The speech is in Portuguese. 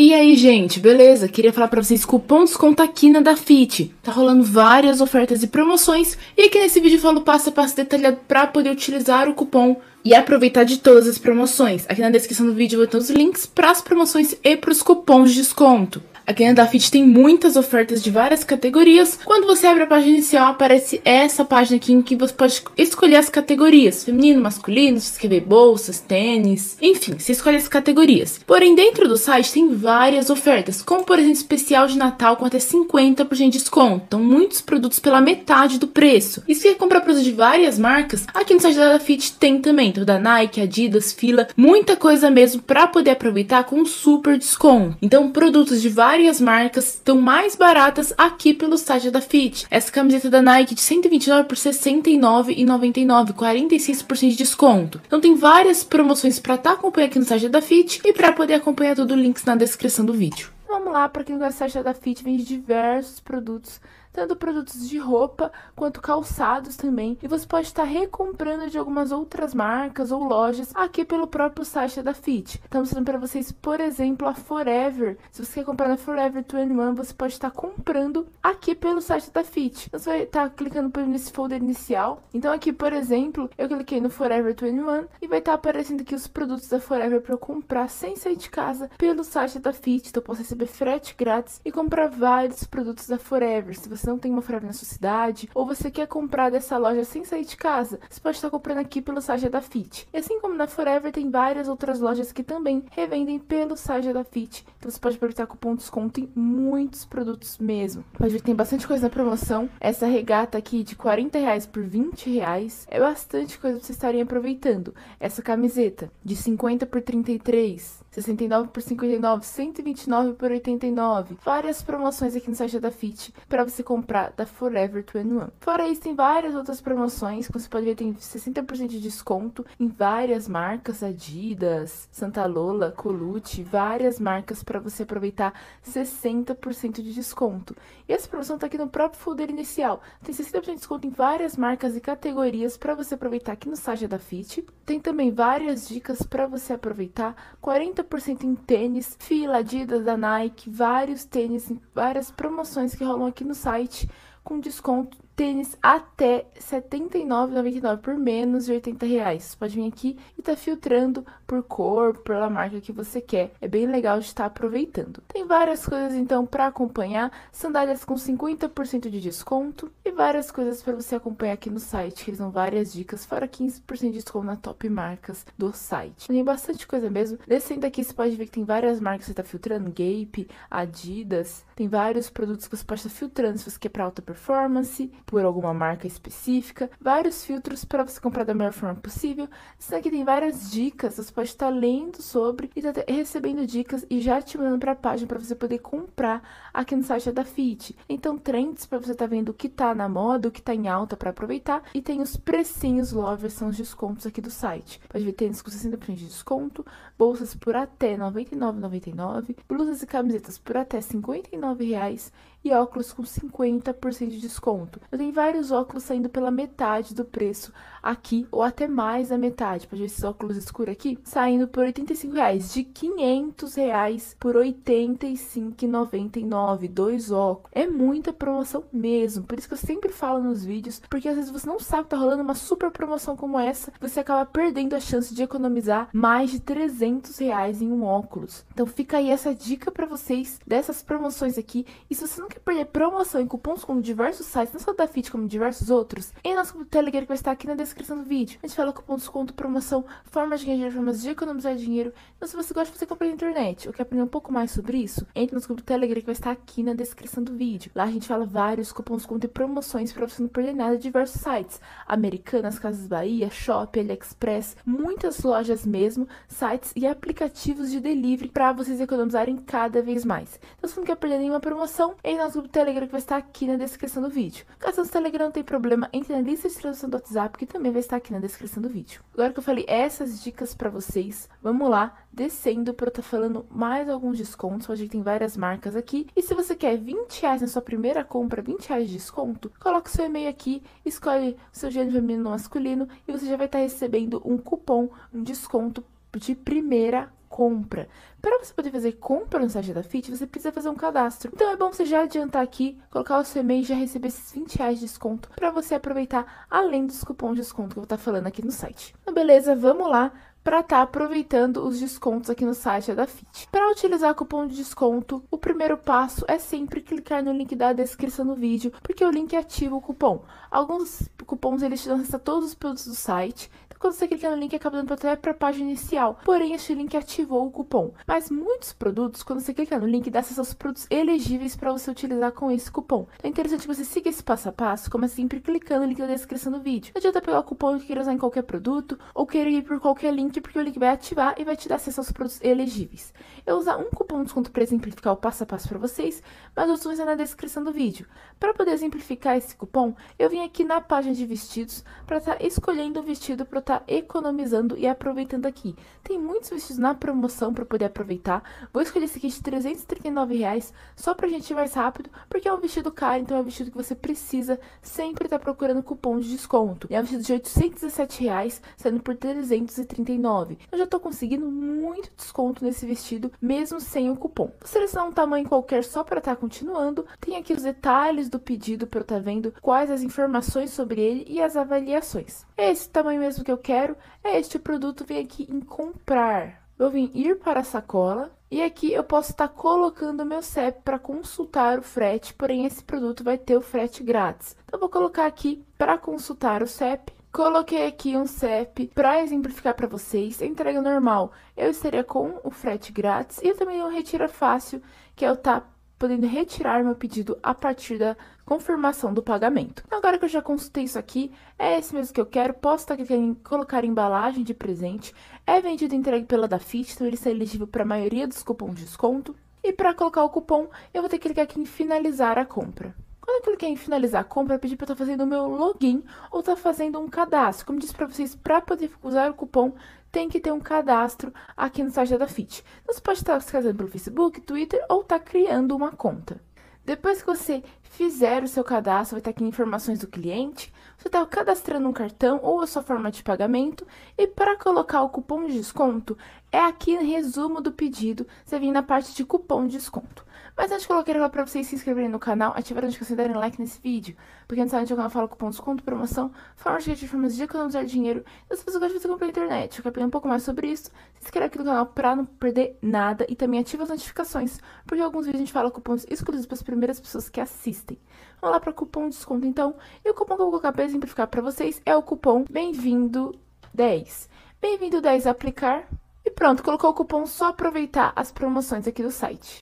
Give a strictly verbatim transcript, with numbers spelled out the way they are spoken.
E aí, gente, beleza? Queria falar pra vocês que o cupom desconto aqui na Dafiti. Tá rolando várias ofertas e promoções. E aqui nesse vídeo eu falo passo a passo detalhado pra poder utilizar o cupom e aproveitar de todas as promoções. Aqui na descrição do vídeo eu vou ter os links pras promoções e pros cupons de desconto. Aqui na Dafiti tem muitas ofertas de várias categorias. Quando você abre a página inicial, aparece essa página aqui em que você pode escolher as categorias. Feminino, masculino, se escrever bolsas, tênis, enfim, você escolhe as categorias. Porém, dentro do site tem várias ofertas, como por exemplo, especial de Natal com até cinquenta por cento de desconto. Então, muitos produtos pela metade do preço. E se você quer comprar produtos de várias marcas, aqui no site da Dafiti tem também. Então, da Nike, Adidas, Fila, muita coisa mesmo para poder aproveitar com super desconto. Então, produtos de várias Várias marcas estão mais baratas aqui pelo site da Dafiti. Essa camiseta da Nike de cento e vinte e nove reais por sessenta e nove reais e noventa e nove centavos, quarenta e seis por cento de desconto. Então tem várias promoções para estar tá acompanhando aqui no site da Dafiti e para poder acompanhar tudo, links na descrição do vídeo. Vamos lá, para quem gosta do site da Dafiti, vende diversos produtos, tanto produtos de roupa quanto calçados também. E você pode estar recomprando de algumas outras marcas ou lojas aqui pelo próprio site da Dafiti. Então, mostrando para vocês, por exemplo, a Forever. Se você quer comprar na Forever vinte e um, você pode estar comprando aqui pelo site da Dafiti. Então, você vai estar clicando nesse folder inicial. Então, aqui, por exemplo, eu cliquei no Forever vinte e um e vai estar aparecendo aqui os produtos da Forever para eu comprar sem sair de casa pelo site da Dafiti. Então, eu posso receber frete grátis e comprar vários produtos da Forever. Se você não tem uma Forever na sua cidade, ou você quer comprar dessa loja sem sair de casa, você pode estar comprando aqui pelo site da Dafiti. E assim como na Forever, tem várias outras lojas que também revendem pelo site da Dafiti. Então você pode aproveitar com cupom de desconto em muitos produtos mesmo. Pode ver que tem bastante coisa na promoção. Essa regata aqui de quarenta reais por vinte reais é bastante coisa pra vocês estarem aproveitando. Essa camiseta de cinquenta por trinta e três, sessenta e nove por cinquenta e nove, cento e vinte e nove por oitenta e nove. Várias promoções aqui no site da Dafiti para você comprar da Forever vinte e um. Fora isso, tem várias outras promoções, como você pode ver, tem sessenta por cento de desconto em várias marcas, Adidas, Santa Lola, Colucci, várias marcas para você aproveitar sessenta por cento de desconto. E essa promoção tá aqui no próprio folder inicial. Tem sessenta por cento de desconto em várias marcas e categorias para você aproveitar aqui no site da Dafiti. Tem também várias dicas para você aproveitar, quarenta por cento em tênis, Fila, Adidas, da Nike, vários tênis, várias promoções que rolam aqui no site com desconto, tênis até setenta e nove reais e noventa e nove centavos por menos de oitenta reais. Você pode vir aqui e tá filtrando por cor, pela marca que você quer. É bem legal de estar aproveitando. Tem várias coisas então para acompanhar, sandálias com cinquenta por cento de desconto e várias coisas para você acompanhar aqui no site, que eles dão várias dicas, fora quinze por cento de desconto na top marcas do site. Tem bastante coisa mesmo. Descendo aqui você pode ver que tem várias marcas que você tá filtrando, Gape, Adidas, tem vários produtos que você pode estar filtrando se você quer para alta performance, por alguma marca específica, vários filtros para você comprar da melhor forma possível. Isso aqui tem várias dicas, você pode estar lendo sobre e tá recebendo dicas e já te mandando para a página para você poder comprar aqui no site da Dafiti. Então, trends para você estar tá vendo o que tá na moda, o que tá em alta para aproveitar, e tem os precinhos lovers, são os descontos aqui do site. Pode ver tênis com sessenta por cento de desconto, bolsas por até noventa e nove reais e noventa e nove centavos, blusas e camisetas por até cinquenta e nove reais e óculos com cinquenta por cento de desconto. Eu tenho vários óculos saindo pela metade do preço aqui, ou até mais da metade. Pode ver esses óculos escuros aqui, saindo por oitenta e cinco reais, de quinhentos reais por oitenta e cinco reais e noventa e nove centavos, dois óculos. É muita promoção mesmo, por isso que eu sempre falo nos vídeos, porque às vezes você não sabe que tá rolando uma super promoção como essa, você acaba perdendo a chance de economizar mais de trezentos reais em um óculos. Então fica aí essa dica para vocês dessas promoções aqui, e se você não quer perder promoção e cupons com diversos sites, não só da Dafiti como diversos outros, e nosso grupo do Telegram que vai estar aqui na descrição do vídeo. A gente fala cupom, desconto, promoção, formas de ganhar dinheiro, formas de economizar dinheiro. Então, se você gosta de você comprar na internet ou quer aprender um pouco mais sobre isso, entre no nosso grupo do Telegram que vai estar aqui na descrição do vídeo. Lá a gente fala vários cupons, desconto e promoções para você não perder nada de diversos sites. Americanas, Casas Bahia, Shopee, AliExpress, muitas lojas mesmo, sites e aplicativos de delivery para vocês economizarem cada vez mais. Então, se você não quer perder nenhuma promoção, entre no nosso grupo do Telegram que vai estar aqui na descrição do vídeo. Caso no Telegram não tem problema, entre na lista de tradução do WhatsApp, que também vai estar aqui na descrição do vídeo. Agora que eu falei essas dicas pra vocês, vamos lá, descendo pra eu estar falando mais alguns descontos. Hoje tem várias marcas aqui. E se você quer vinte reais na sua primeira compra, vinte reais de desconto, coloca o seu e-mail aqui, escolhe o seu gênero feminino ou masculino e você já vai estar recebendo um cupom, um desconto de primeira compra. compra. Para você poder fazer compra no site da Dafiti, você precisa fazer um cadastro. Então é bom você já adiantar aqui, colocar o seu e-mail e já receber esses vinte reais de desconto para você aproveitar, além dos cupons de desconto que eu vou estar falando aqui no site. Então beleza, vamos lá para estar aproveitando os descontos aqui no site da Dafiti. Para utilizar o cupom de desconto, o primeiro passo é sempre clicar no link da descrição do vídeo, porque o link ativa o cupom. Alguns cupons eles te dão acesso a todos os produtos do site. Quando você clica no link, acaba dando até para a página inicial. Porém, este link ativou o cupom. Mas muitos produtos, quando você clica no link, dá acesso aos produtos elegíveis para você utilizar com esse cupom. Então, é interessante que você siga esse passo a passo, como sempre clicando no link da descrição do vídeo. Não adianta pegar o cupom que queira usar em qualquer produto ou querer ir por qualquer link, porque o link vai ativar e vai te dar acesso aos produtos elegíveis. Eu vou usar um cupom de desconto para exemplificar o passo a passo para vocês, mas os links é na descrição do vídeo. Para poder exemplificar esse cupom, eu vim aqui na página de vestidos para estar escolhendo o vestido para tá economizando e aproveitando aqui. Tem muitos vestidos na promoção para poder aproveitar. Vou escolher esse aqui de trezentos e trinta e nove reais, só pra gente ir mais rápido, porque é um vestido caro, então é um vestido que você precisa sempre estar tá procurando cupom de desconto. E é um vestido de oitocentos e dezessete reais, saindo por trezentos e trinta e nove reais. Eu já tô conseguindo muito desconto nesse vestido, mesmo sem o cupom. Vou selecionar um tamanho qualquer só para estar tá continuando. Tem aqui os detalhes do pedido para eu estar tá vendo quais as informações sobre ele e as avaliações. É esse tamanho mesmo que eu quero, é este produto. Vem aqui em comprar, eu vim ir para a sacola e aqui eu posso estar colocando meu C E P para consultar o frete, porém esse produto vai ter o frete grátis. Então vou colocar aqui para consultar o C E P. Coloquei aqui um C E P para exemplificar para vocês. Entrega normal, eu estaria com o frete grátis, e eu também um retira fácil, que é o tá podendo retirar meu pedido a partir da confirmação do pagamento. Então, agora que eu já consultei isso aqui, é esse mesmo que eu quero, posso estar querendo colocar embalagem de presente, é vendido e entregue pela Dafiti, então ele está elegível para a maioria dos cupons de desconto. E para colocar o cupom, eu vou ter que clicar aqui em finalizar a compra. Quando eu cliquei em finalizar a compra, eu pedi para estar fazendo o meu login ou estar fazendo um cadastro. Como disse para vocês, para poder usar o cupom, tem que ter um cadastro aqui no site da Dafiti. Então, você pode estar se cadastro pelo Facebook, Twitter ou estar criando uma conta. Depois que você fizer o seu cadastro, vai estar aqui informações do cliente, você está cadastrando um cartão ou a sua forma de pagamento. E para colocar o cupom de desconto, é aqui no resumo do pedido, você vem na parte de cupom de desconto. Mas antes de colocar ela para vocês se inscreverem no canal, ativar a notificação e darem like nesse vídeo, porque antes de eu falo cupom de desconto, promoção, formas de formas de economizar dinheiro, e se você gosta de você comprar na internet, eu quero aprender um pouco mais sobre isso, se inscreve aqui no canal para não perder nada e também ativa as notificações, porque em alguns vídeos a gente fala cupons exclusivos para as primeiras pessoas que assistem. Vamos lá para cupom de desconto então, e o cupom que eu vou colocar para exemplificar para vocês é o cupom BEMVINDO dez. BEMVINDO dez a aplicar. E pronto, colocou o cupom, só aproveitar as promoções aqui do site.